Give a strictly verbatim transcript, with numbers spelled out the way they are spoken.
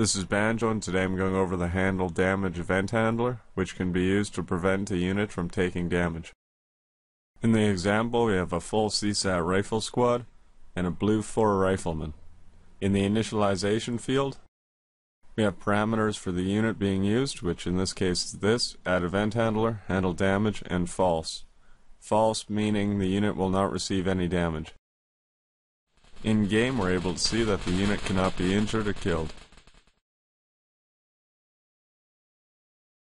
This is Banjo, and today I'm going over the Handle Damage Event Handler, which can be used to prevent a unit from taking damage. In the example, we have a full C SAT rifle squad and a blue four rifleman. In the initialization field, we have parameters for the unit being used, which in this case is this, add event handler, handle damage, and false. False meaning the unit will not receive any damage. In game, we're able to see that the unit cannot be injured or killed.